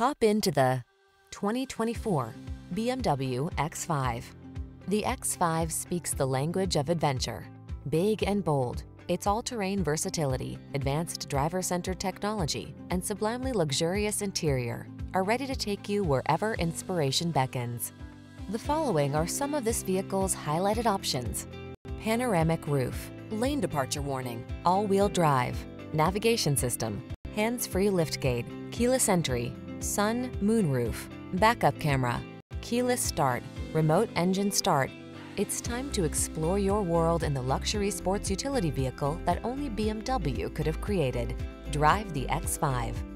Hop into the 2024 BMW X5. The X5 speaks the language of adventure. Big and bold, its all-terrain versatility, advanced driver-centered technology, and sublimely luxurious interior are ready to take you wherever inspiration beckons. The following are some of this vehicle's highlighted options: panoramic roof, lane departure warning, all-wheel drive, navigation system, hands-free liftgate, keyless entry, sun, moonroof, backup camera, keyless start, remote engine start. It's time to explore your world in the luxury sports utility vehicle that only BMW could have created. Drive the X5.